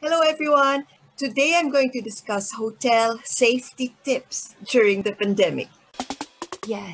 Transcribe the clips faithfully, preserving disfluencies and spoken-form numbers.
Hello everyone. Today I'm going to discuss hotel safety tips during the pandemic. Yeah.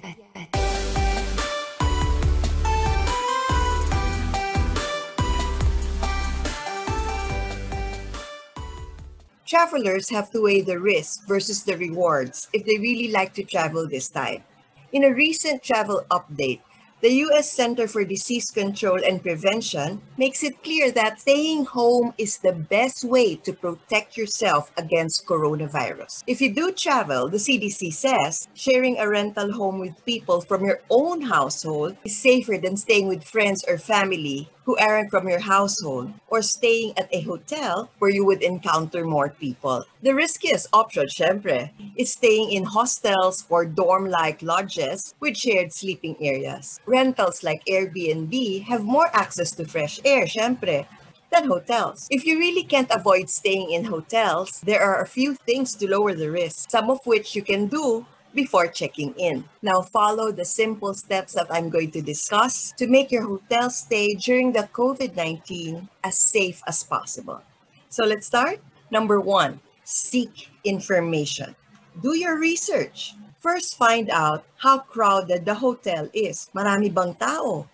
Travelers have to weigh the risk versus the rewards if they really like to travel this time. In a recent travel update, the U S Center for Disease Control and Prevention makes it clear that staying home is the best way to protect yourself against coronavirus. If you do travel, the C D C says, sharing a rental home with people from your own household is safer than staying with friends or family who aren't from your household or staying at a hotel where you would encounter more people. The riskiest option, syempre, is staying in hostels or dorm-like lodges with shared sleeping areas. Rentals like Airbnb have more access to fresh air, syempre, than hotels. If you really can't avoid staying in hotels, there are a few things to lower the risk, some of which you can do before checking in. Now follow the simple steps that I'm going to discuss to make your hotel stay during the COVID nineteen as safe as possible. So let's start. Number one, seek information. Do your research. First, find out how crowded the hotel is. Marami bang tao?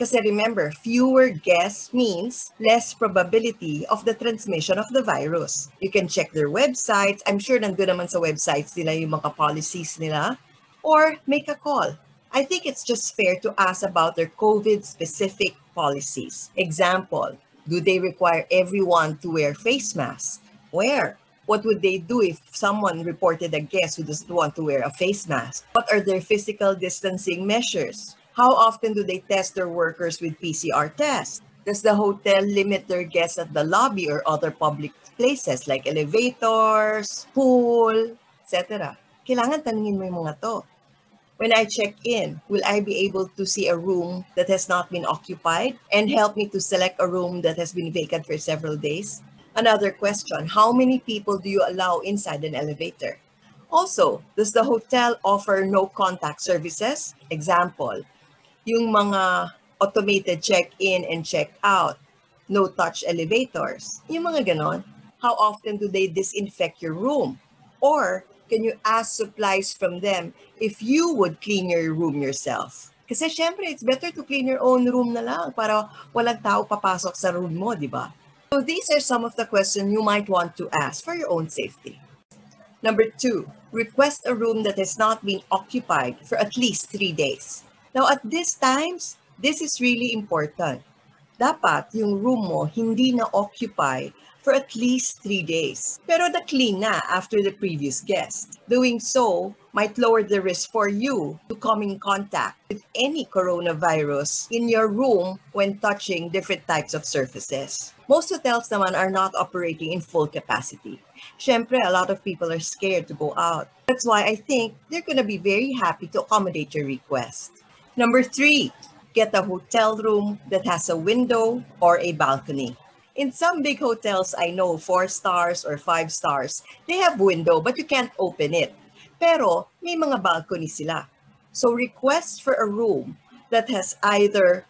Kasi remember, fewer guests means less probability of the transmission of the virus. You can check their websites. I'm sure nandun naman sa websites nila yung mga policies nila. Or make a call. I think it's just fair to ask about their COVID-specific policies. Example, do they require everyone to wear face masks? Where? What would they do if someone reported a guest who doesn't want to wear a face mask? What are their physical distancing measures? How often do they test their workers with P C R tests? Does the hotel limit their guests at the lobby or other public places like elevators, pool, et cetera? Kailangan tanungin mo yung mga to. When I check in, will I be able to see a room that has not been occupied and help me to select a room that has been vacant for several days? Another question, how many people do you allow inside an elevator? Also, does the hotel offer no-contact services? Example, yung mga automated check-in and check-out, no-touch elevators, yung mga ganon. How often do they disinfect your room? Or can you ask supplies from them if you would clean your room yourself? Kasi syempre, it's better to clean your own room na lang para walang tao papasok sa room mo, di ba? So these are some of the questions you might want to ask for your own safety. Number two, request a room that has not been occupied for at least three days. Now, at these times, this is really important. Dapat yung room mo hindi na-occupy for at least three days. Pero na-clean na after the previous guest. Doing so might lower the risk for you to come in contact with any coronavirus in your room when touching different types of surfaces. Most hotels naman are not operating in full capacity. Syempre, a lot of people are scared to go out. That's why I think they're going to be very happy to accommodate your request. Number three, get a hotel room that has a window or a balcony. In some big hotels, I know four stars or five stars, they have window but you can't open it. Pero may mga balcony sila. So request for a room that has either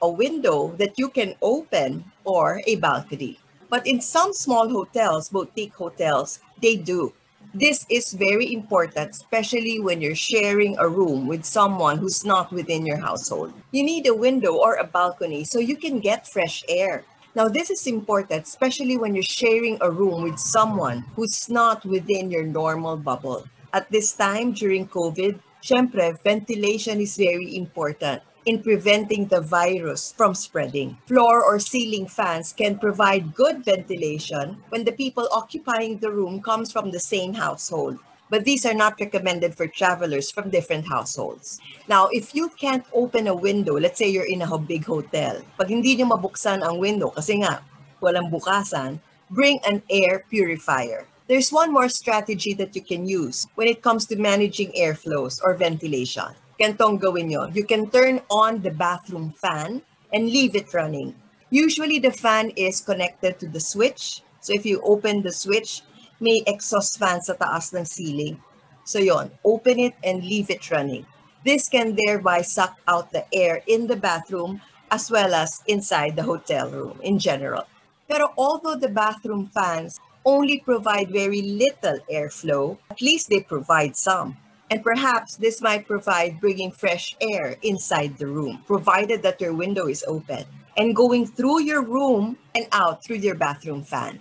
a window that you can open or a balcony. But in some small hotels, boutique hotels, they do. This is very important, especially when you're sharing a room with someone who's not within your household. You need a window or a balcony so you can get fresh air. Now, this is important, especially when you're sharing a room with someone who's not within your normal bubble. At this time during COVID, syempre, ventilation is very important in preventing the virus from spreading. Floor or ceiling fans can provide good ventilation when the people occupying the room comes from the same household. But these are not recommended for travelers from different households. Now, if you can't open a window, let's say you're in a big hotel, pag hindi niyo mabuksan ang window, kasi nga, walang bukasan, bring an air purifier. There's one more strategy that you can use when it comes to managing airflows or ventilation. Kantong gawin yon. You can turn on the bathroom fan and leave it running. Usually, the fan is connected to the switch. So if you open the switch, may exhaust fan sa taas ng ceiling. So yon, open it and leave it running. This can thereby suck out the air in the bathroom as well as inside the hotel room in general. Pero although the bathroom fans only provide very little airflow, at least they provide some. And perhaps this might provide bringing fresh air inside the room, provided that your window is open, and going through your room and out through your bathroom fan.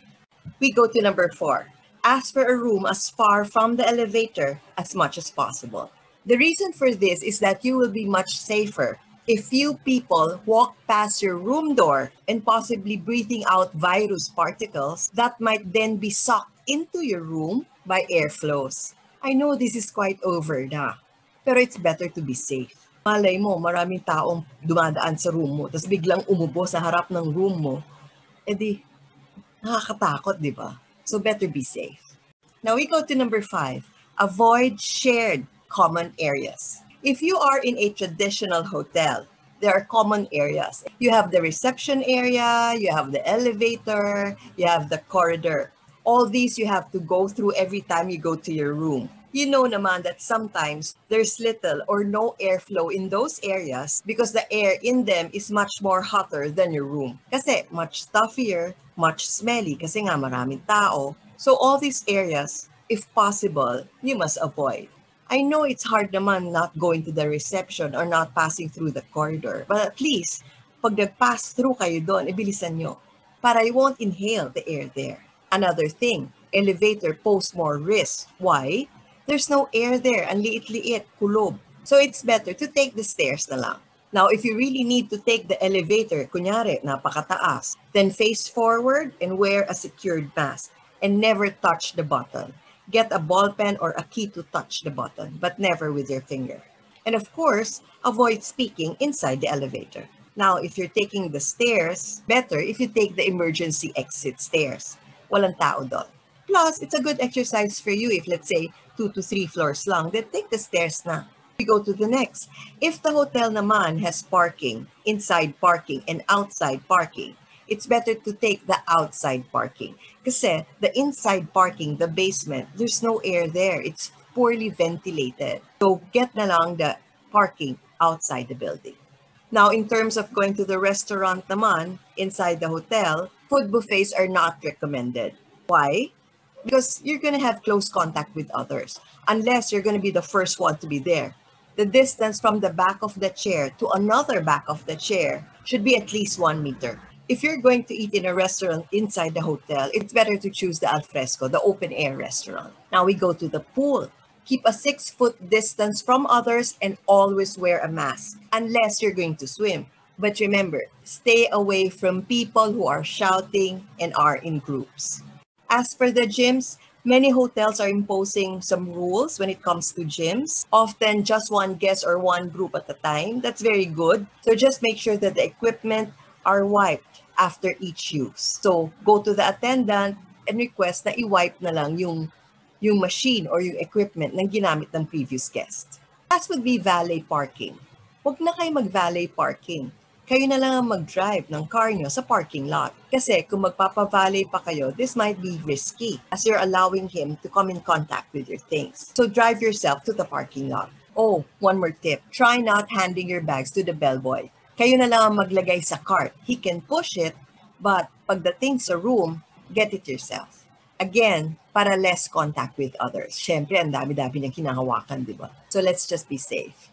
We go to number four. Ask for a room as far from the elevator as much as possible. The reason for this is that you will be much safer if few people walk past your room door and possibly breathing out virus particles that might then be sucked into your room by airflows. I know this is quite over na, pero it's better to be safe. Malay mo, maraming taong dumadaan sa room mo, tapos biglang umubo sa harap ng room mo. E di, nakakatakot, di ba? So better be safe. Now we go to number five. Avoid shared common areas. If you are in a traditional hotel, there are common areas. You have the reception area, you have the elevator, you have the corridor. All these you have to go through every time you go to your room. You know naman that sometimes there's little or no airflow in those areas because the air in them is much more hotter than your room. Kasi much stuffier, much smelly, kasi nga maraming tao. So all these areas, if possible, you must avoid. I know it's hard naman not going to the reception or not passing through the corridor. But at least, pag nag-pass through kayo doon, ibilisan nyo. Para you won't inhale the air there. Another thing, elevator pose more risk. Why? There's no air there, and liit-liit, kulob. So it's better to take the stairs na lang. Now, if you really need to take the elevator, kunyari, napakataas, then face forward and wear a secured mask and never touch the button. Get a ball pen or a key to touch the button, but never with your finger. And of course, avoid speaking inside the elevator. Now, if you're taking the stairs, better if you take the emergency exit stairs. Walang tao doon. Plus, it's a good exercise for you if, let's say, two to three floors long, then take the stairs na. We go to the next. If the hotel naman has parking, inside parking and outside parking, it's better to take the outside parking. Kasi the inside parking, the basement, there's no air there. It's poorly ventilated. So get na lang the parking outside the building. Now, in terms of going to the restaurant naman, inside the hotel, food buffets are not recommended. Why? Because you're going to have close contact with others, unless you're going to be the first one to be there. The distance from the back of the chair to another back of the chair should be at least one meter. If you're going to eat in a restaurant inside the hotel, it's better to choose the al fresco, the open-air restaurant. Now we go to the pool. Keep a six-foot distance from others and always wear a mask, unless you're going to swim. But remember, stay away from people who are shouting and are in groups. As for the gyms, many hotels are imposing some rules when it comes to gyms, often just one guest or one group at a time. That's very good. So just make sure that the equipment are wiped after each use. So go to the attendant and request na i-wipe na lang yung, yung machine or yung equipment na ginamit ng previous guest. Last would be valet parking. Huwag na kayo mag-valet parking. Kayo na lang ang mag-drive ng car nyo sa parking lot. Kasi kung magpapavalet pa kayo, this might be risky as you're allowing him to come in contact with your things. So drive yourself to the parking lot. Oh, one more tip. Try not handing your bags to the bellboy. Kayo na lang ang maglagay sa cart. He can push it, but pagdating sa room, get it yourself. Again, para less contact with others. Siyempre, ang dami-dami niyang kinahawakan, di ba? So let's just be safe.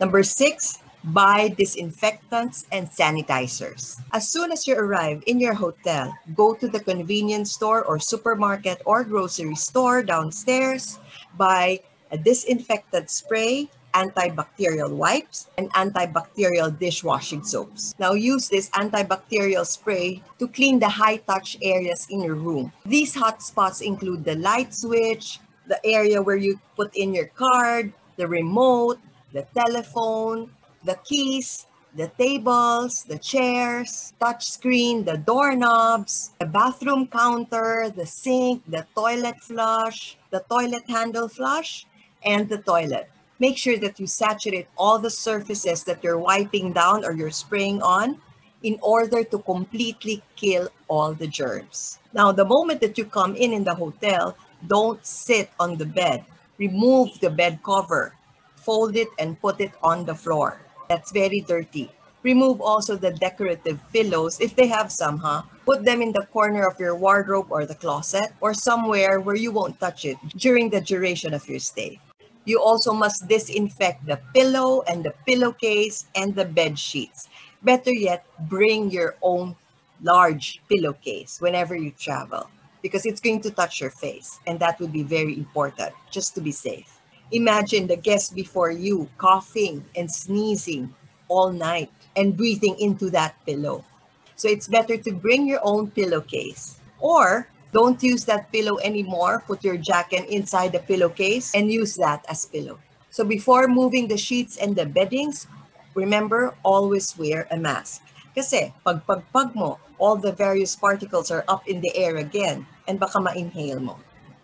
Number six. Buy disinfectants and sanitizers. As soon as you arrive in your hotel, go to the convenience store or supermarket or grocery store downstairs, buy a disinfectant spray, antibacterial wipes, and antibacterial dishwashing soaps. Now use this antibacterial spray to clean the high-touch areas in your room. These hot spots include the light switch, the area where you put in your card, the remote, the telephone, the keys, the tables, the chairs, touchscreen, the doorknobs, the bathroom counter, the sink, the toilet flush, the toilet handle flush, and the toilet. Make sure that you saturate all the surfaces that you're wiping down or you're spraying on in order to completely kill all the germs. Now, the moment that you come in in the hotel, don't sit on the bed. Remove the bed cover, fold it, and put it on the floor. That's very dirty. Remove also the decorative pillows, if they have some, huh? Put them in the corner of your wardrobe or the closet or somewhere where you won't touch it during the duration of your stay. You also must disinfect the pillow and the pillowcase and the bed sheets. Better yet, bring your own large pillowcase whenever you travel because it's going to touch your face, and that would be very important just to be safe. Imagine the guest before you coughing and sneezing all night and breathing into that pillow. So it's better to bring your own pillowcase, or don't use that pillow anymore. Put your jacket inside the pillowcase and use that as pillow. So before moving the sheets and the beddings, remember, always wear a mask. Kasi pag pagpag mo, all the various particles are up in the air again and baka ma-inhale mo.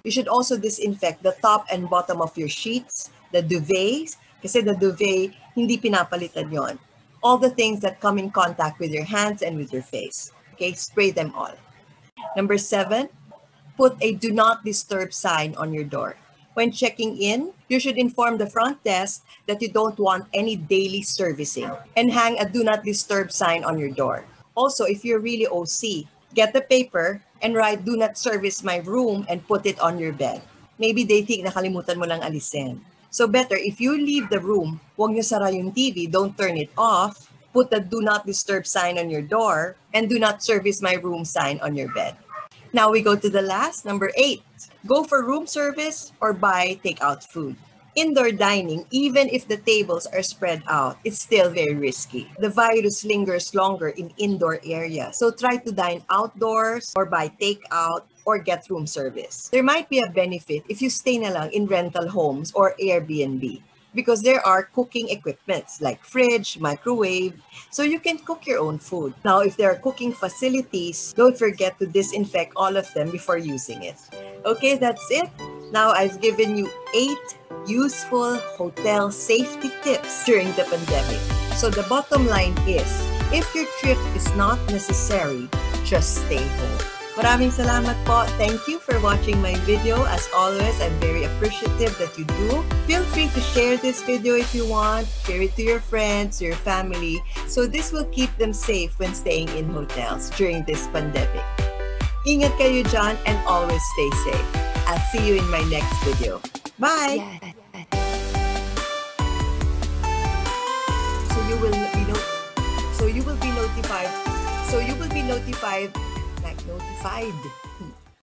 You should also disinfect the top and bottom of your sheets, the duvets, kasi the duvet, hindi pinapalitan yon. All the things that come in contact with your hands and with your face. Okay, spray them all. Number seven, put a do not disturb sign on your door. When checking in, you should inform the front desk that you don't want any daily servicing and hang a do not disturb sign on your door. Also, if you're really O C, get the paper and write do not service my room and put it on your bed. Maybe they think nakalimutan mo lang alisin. So better, if you leave the room, huwag niyo sara yung T V, don't turn it off, put the do not disturb sign on your door and do not service my room sign on your bed. Now we go to the last, number eight. Go for room service or buy takeout food. Indoor dining, even if the tables are spread out, it's still very risky. The virus lingers longer in indoor areas, so try to dine outdoors or buy takeout or get room service. There might be a benefit if you stay na lang in rental homes or Airbnb because there are cooking equipments like fridge, microwave, so you can cook your own food. Now, if there are cooking facilities, don't forget to disinfect all of them before using it. Okay, that's it. Now, I've given you eight useful hotel safety tips during the pandemic. So the bottom line is, if your trip is not necessary, just stay home. Maraming salamat po. Thank you for watching my video. As always, I'm very appreciative that you do. Feel free to share this video if you want. Share it to your friends, your family. So this will keep them safe when staying in hotels during this pandemic. Ingat kayo dyan and always stay safe. I'll see you in my next video. Bye! So you will be no- so you will be notified. So you will be notified. Like notified.